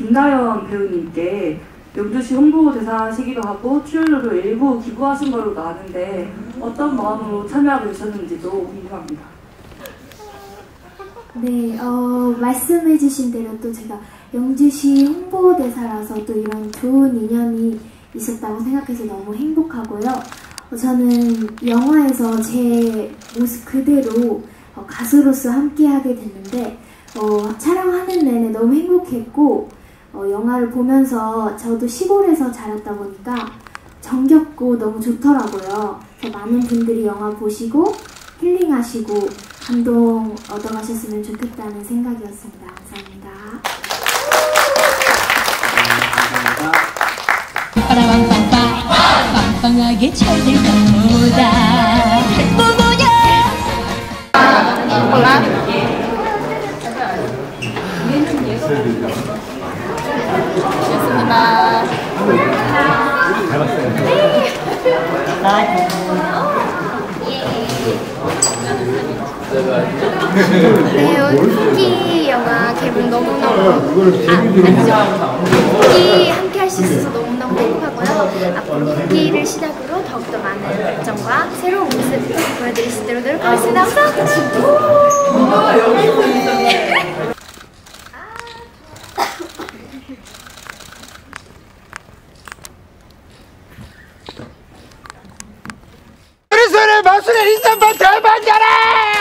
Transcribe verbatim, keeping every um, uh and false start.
김다현 배우님께 영주시 홍보대사시기도 하고 출연료도 일부 기부하신 걸로 아는데 어떤 마음으로 참여하게 되셨는지도 궁금합니다. 네, 어, 말씀해주신 대로 또 제가 영주시 홍보대사라서 또 이런 좋은 인연이 있었다고 생각해서 너무 행복하고요. 저는 영화에서 제 모습 그대로 가수로서 함께하게 됐는데 어, 촬영하는 내내 너무 행복했고 어, 영화를 보면서 저도 시골에서 자랐다 보니까 정겹고 너무 좋더라고요. 그래서 많은 분들이 영화 보시고 힐링하시고 감동 얻어가셨으면 좋겠다는 생각이었습니다. 감사합니다. 빵빵하게 잘될 것보다 행복이야. 토끼 영화 개봉 너무너무 토끼 함께 할 수 있어서 너무너무 행복하고요. 앞으로 토끼를 시작으로 더욱더 많은 발전과 새로운 모습 보여드릴 수 있도록 노력하겠습니다. 감사합니다. 우리 손에 마술의 인삼 반 대박 잘해!